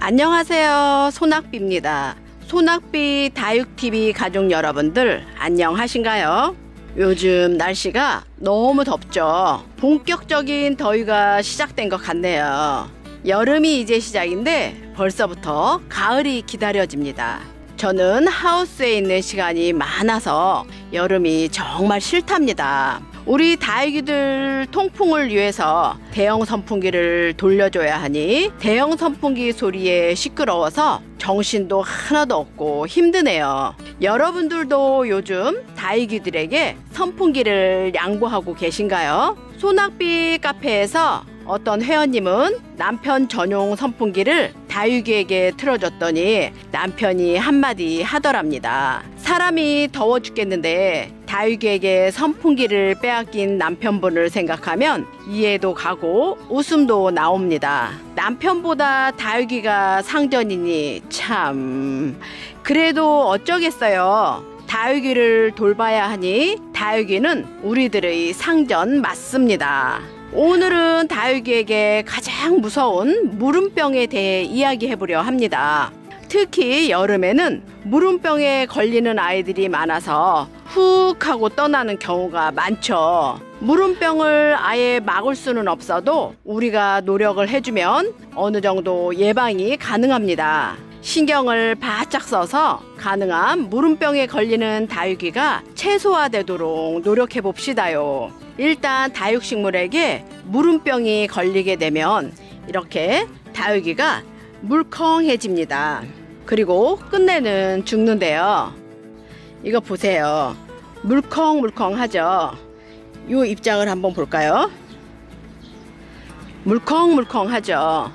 안녕하세요, 소낙비입니다. 소낙비 다육TV 가족 여러분들 안녕하신가요? 요즘 날씨가 너무 덥죠. 본격적인 더위가 시작된 것 같네요. 여름이 이제 시작인데 벌써부터 가을이 기다려집니다. 저는 하우스에 있는 시간이 많아서 여름이 정말 싫답니다. 우리 다육이들 통풍을 위해서 대형 선풍기를 돌려줘야 하니 대형 선풍기 소리에 시끄러워서 정신도 하나도 없고 힘드네요. 여러분들도 요즘 다육이들에게 선풍기를 양보하고 계신가요? 소낙비 카페에서 어떤 회원님은 남편 전용 선풍기를 다육이에게 틀어줬더니 남편이 한마디 하더랍니다. 사람이 더워 죽겠는데 다육이에게 선풍기를 빼앗긴 남편분을 생각하면 이해도 가고 웃음도 나옵니다. 남편보다 다육이가 상전이니 참... 그래도 어쩌겠어요. 다육이를 돌봐야 하니 다육이는 우리들의 상전 맞습니다. 오늘은 다육이에게 가장 무서운 무름병에 대해 이야기해 보려 합니다. 특히 여름에는 무름병에 걸리는 아이들이 많아서 훅 하고 떠나는 경우가 많죠. 무름병을 아예 막을 수는 없어도 우리가 노력을 해주면 어느 정도 예방이 가능합니다. 신경을 바짝 써서 가능한 무름병에 걸리는 다육이가 최소화되도록 노력해 봅시다요. 일단 다육식물에게 무름병이 걸리게 되면 이렇게 다육이가 물컹해집니다. 그리고 끝내는 죽는데요. 이거 보세요. 물컹물컹하죠. 요 입장을 한번 볼까요? 물컹물컹하죠.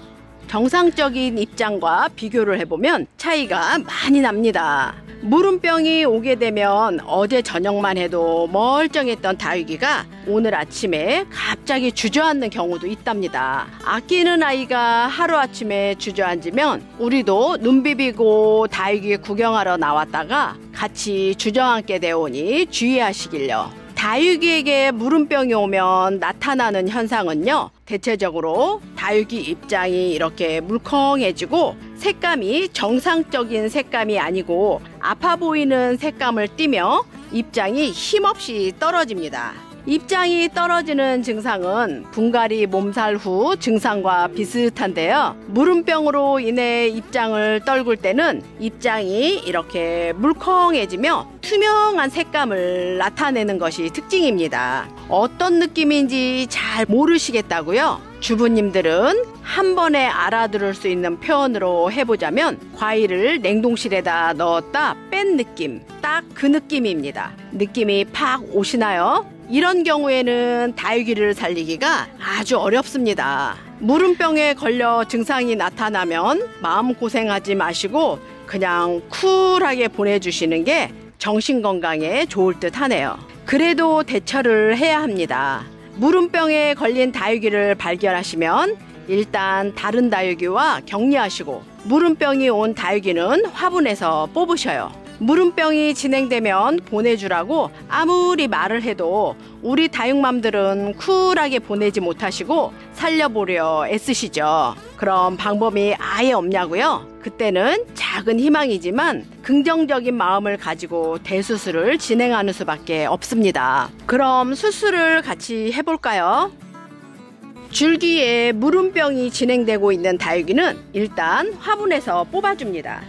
정상적인 입장과 비교를 해보면 차이가 많이 납니다. 무름병이 오게 되면 어제 저녁만 해도 멀쩡했던 다육이가 오늘 아침에 갑자기 주저앉는 경우도 있답니다. 아끼는 아이가 하루아침에 주저앉으면 우리도 눈 비비고 다육이 구경하러 나왔다가 같이 주저앉게 되오니 주의하시길요. 다육이에게 무름병이 오면 나타나는 현상은요, 대체적으로 다육이 입장이 이렇게 물컹해지고 색감이 정상적인 색감이 아니고 아파 보이는 색감을 띠며 입장이 힘없이 떨어집니다. 입장이 떨어지는 증상은 분갈이 몸살 후 증상과 비슷한데요. 무름병으로 인해 입장을 떨굴 때는 입장이 이렇게 물컹해지며 투명한 색감을 나타내는 것이 특징입니다. 어떤 느낌인지 잘 모르시겠다고요? 주부님들은 한 번에 알아들을 수 있는 표현으로 해보자면 과일을 냉동실에다 넣었다 뺀 느낌, 딱 그 느낌입니다. 느낌이 팍 오시나요? 이런 경우에는 다육이를 살리기가 아주 어렵습니다. 무름병에 걸려 증상이 나타나면 마음고생하지 마시고 그냥 쿨하게 보내주시는 게 정신건강에 좋을 듯 하네요. 그래도 대처를 해야 합니다. 무름병에 걸린 다육이를 발견하시면 일단 다른 다육이와 격리하시고 무름병이 온 다육이는 화분에서 뽑으셔요. 무름병이 진행되면 보내주라고 아무리 말을 해도 우리 다육맘들은 쿨하게 보내지 못하시고 살려보려 애쓰시죠. 그럼 방법이 아예 없냐고요? 그때는 작은 희망이지만 긍정적인 마음을 가지고 대수술을 진행하는 수밖에 없습니다. 그럼 수술을 같이 해볼까요? 줄기에 무름병이 진행되고 있는 다육이는 일단 화분에서 뽑아줍니다.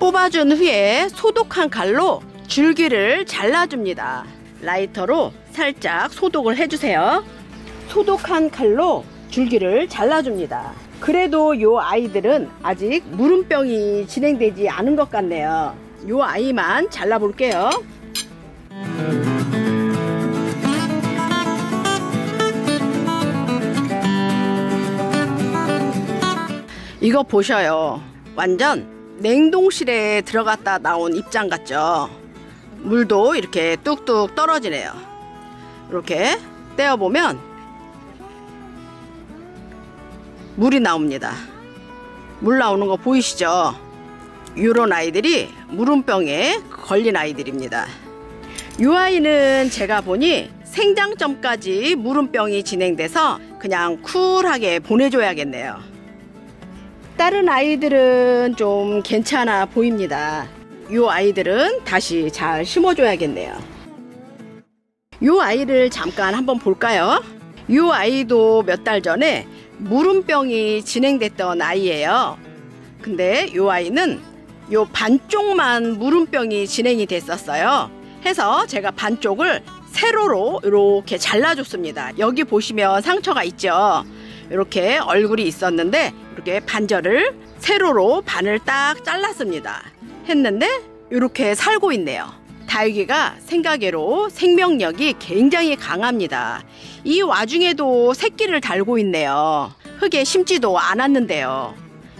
뽑아준 후에 소독한 칼로 줄기를 잘라줍니다. 라이터로 살짝 소독을 해주세요. 소독한 칼로 줄기를 잘라줍니다. 그래도 요 아이들은 아직 무름병이 진행되지 않은 것 같네요. 요 아이만 잘라볼게요. 이거 보셔요. 완전 냉동실에 들어갔다 나온 입장 같죠? 물도 이렇게 뚝뚝 떨어지네요. 이렇게 떼어보면 물이 나옵니다. 물 나오는 거 보이시죠? 요런 아이들이 무름병에 걸린 아이들입니다. 이 아이는 제가 보니 생장점까지 무름병이 진행돼서 그냥 쿨하게 보내줘야겠네요. 다른 아이들은 좀 괜찮아 보입니다. 요 아이들은 다시 잘 심어줘야겠네요. 요 아이를 잠깐 한번 볼까요? 요 아이도 몇 달 전에 무름병이 진행됐던 아이예요. 근데 요 아이는 요 반쪽만 무름병이 진행이 됐었어요. 해서 제가 반쪽을 세로로 이렇게 잘라줬습니다. 여기 보시면 상처가 있죠. 이렇게 얼굴이 있었는데 이렇게 반절을 세로로 반을 딱 잘랐습니다. 했는데 이렇게 살고 있네요. 다육이가 생각외로 생명력이 굉장히 강합니다. 이 와중에도 새끼를 달고 있네요. 흙에 심지도 않았는데요.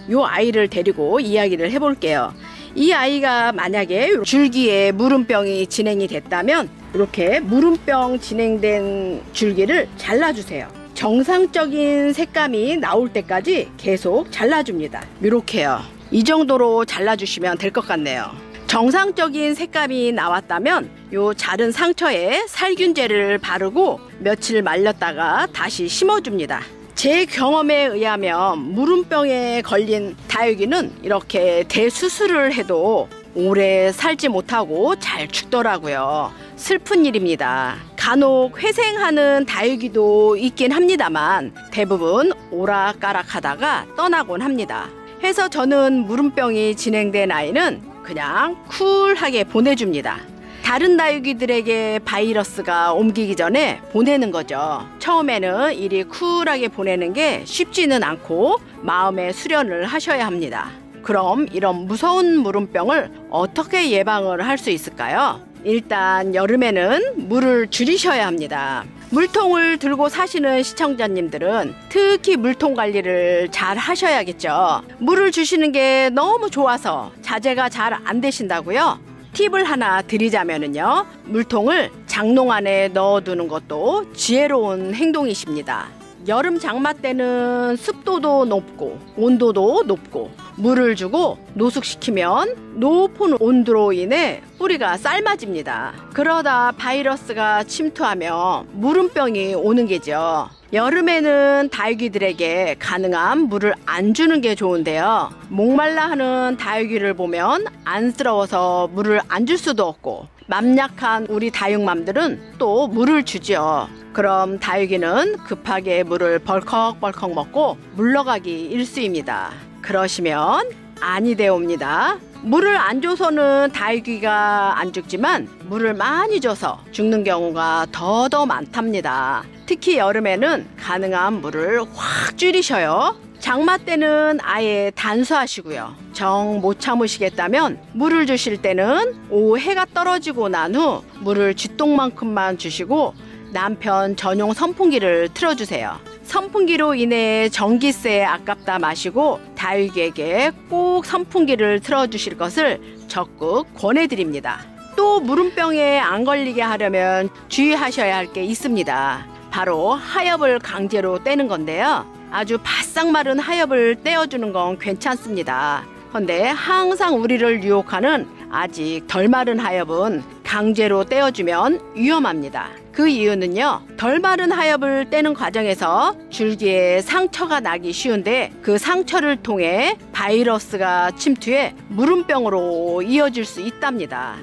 이 아이를 데리고 이야기를 해볼게요. 이 아이가 만약에 줄기에 무름병이 진행이 됐다면 이렇게 무름병 진행된 줄기를 잘라주세요. 정상적인 색감이 나올 때까지 계속 잘라줍니다. 이렇게요. 이 정도로 잘라주시면 될 것 같네요. 정상적인 색감이 나왔다면 요 자른 상처에 살균제를 바르고 며칠 말렸다가 다시 심어줍니다. 제 경험에 의하면 무름병에 걸린 다육이는 이렇게 대수술을 해도 오래 살지 못하고 잘 죽더라고요. 슬픈 일입니다. 간혹 회생하는 다육이도 있긴 합니다만 대부분 오락가락하다가 떠나곤 합니다. 해서 저는 무름병이 진행된 아이는 그냥 쿨하게 보내줍니다. 다른 다육이들에게 바이러스가 옮기기 전에 보내는 거죠. 처음에는 이리 쿨하게 보내는 게 쉽지는 않고 마음의 수련을 하셔야 합니다. 그럼 이런 무서운 무름병을 어떻게 예방을 할 수 있을까요? 일단 여름에는 물을 줄이셔야 합니다. 물통을 들고 사시는 시청자님들은 특히 물통 관리를 잘 하셔야겠죠. 물을 주시는 게 너무 좋아서 자제가 잘 안 되신다고요? 팁을 하나 드리자면은요, 물통을 장롱 안에 넣어두는 것도 지혜로운 행동이십니다. 여름 장마 때는 습도도 높고 온도도 높고 물을 주고 노숙시키면 높은 온도로 인해 뿌리가 삶아집니다. 그러다 바이러스가 침투하며 무름병이 오는 게죠. 여름에는 다육이들에게 가능한 물을 안 주는 게 좋은데요. 목말라 하는 다육이를 보면 안쓰러워서 물을 안 줄 수도 없고 맘약한 우리 다육맘들은 또 물을 주죠. 그럼 다육이는 급하게 물을 벌컥벌컥 먹고 물러가기 일쑤입니다. 그러시면 아니 되옵니다. 물을 안 줘서는 다육이가 안 죽지만 물을 많이 줘서 죽는 경우가 더 많답니다. 특히 여름에는 가능한 물을 확 줄이셔요. 장마 때는 아예 단수하시고요. 정 못 참으시겠다면 물을 주실 때는 오후 해가 떨어지고 난 후 물을 쥐똥만큼만 주시고 남편 전용 선풍기를 틀어주세요. 선풍기로 인해 전기세 아깝다 마시고 다육이에게 꼭 선풍기를 틀어주실 것을 적극 권해드립니다. 또 무름병에 안 걸리게 하려면 주의하셔야 할 게 있습니다. 바로 하엽을 강제로 떼는 건데요. 아주 바싹 마른 하엽을 떼어주는 건 괜찮습니다. 그런데 항상 우리를 유혹하는 아직 덜 마른 하엽은 강제로 떼어주면 위험합니다. 그 이유는요, 덜 마른 하엽을 떼는 과정에서 줄기에 상처가 나기 쉬운데 그 상처를 통해 바이러스가 침투해 무름병으로 이어질 수 있답니다.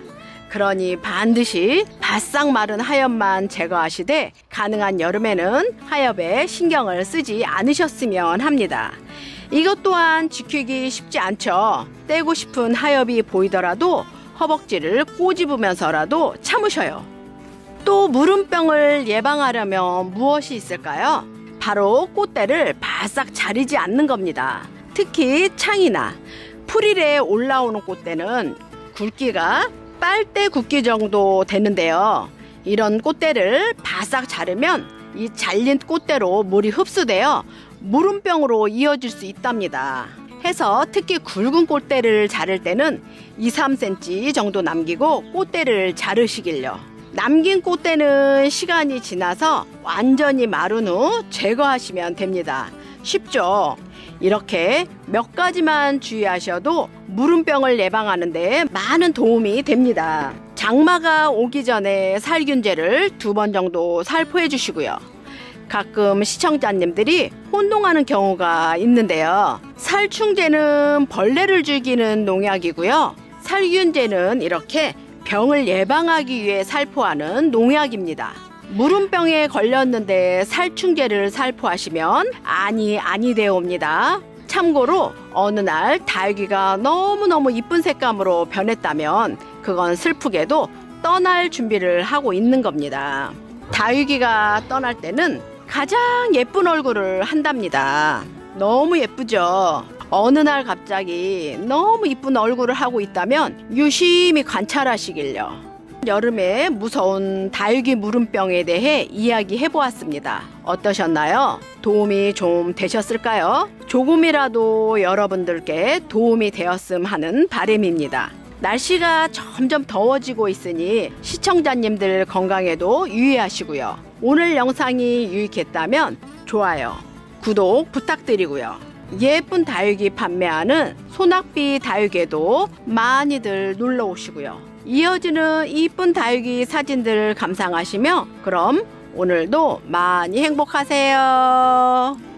그러니 반드시 바싹 마른 하엽만 제거하시되 가능한 여름에는 하엽에 신경을 쓰지 않으셨으면 합니다. 이것 또한 지키기 쉽지 않죠. 떼고 싶은 하엽이 보이더라도 허벅지를 꼬집으면서라도 참으셔요. 또 무름병을 예방하려면 무엇이 있을까요? 바로 꽃대를 바싹 자르지 않는 겁니다. 특히 창이나 풀일에 올라오는 꽃대는 굵기가 빨대 굵기 정도 되는데요. 이런 꽃대를 바싹 자르면 이 잘린 꽃대로 물이 흡수되어 무름병으로 이어질 수 있답니다. 해서 특히 굵은 꽃대를 자를 때는 2~3cm 정도 남기고 꽃대를 자르시길요. 남긴 꽃대는 시간이 지나서 완전히 마른 후 제거하시면 됩니다. 쉽죠? 이렇게 몇 가지만 주의하셔도 무름병을 예방하는 데 많은 도움이 됩니다. 장마가 오기 전에 살균제를 2번 정도 살포해 주시고요. 가끔 시청자님들이 혼동하는 경우가 있는데요. 살충제는 벌레를 죽이는 농약이고요. 살균제는 이렇게 병을 예방하기 위해 살포하는 농약입니다. 무름병에 걸렸는데 살충제를 살포하시면 아니 되옵니다. 참고로 어느 날 다육이가 너무너무 이쁜 색감으로 변했다면 그건 슬프게도 떠날 준비를 하고 있는 겁니다. 다육이가 떠날 때는 가장 예쁜 얼굴을 한답니다. 너무 예쁘죠? 어느 날 갑자기 너무 이쁜 얼굴을 하고 있다면 유심히 관찰하시길요. 여름에 무서운 다육이 무름병에 대해 이야기해 보았습니다. 어떠셨나요? 도움이 좀 되셨을까요? 조금이라도 여러분들께 도움이 되었음 하는 바람입니다. 날씨가 점점 더워지고 있으니 시청자님들 건강에도 유의하시고요. 오늘 영상이 유익했다면 좋아요, 구독 부탁드리고요. 예쁜 다육이 판매하는 소낙비 다육에도 많이들 놀러 오시고요. 이어지는 이쁜 다육이 사진들을 감상하시며 그럼 오늘도 많이 행복하세요.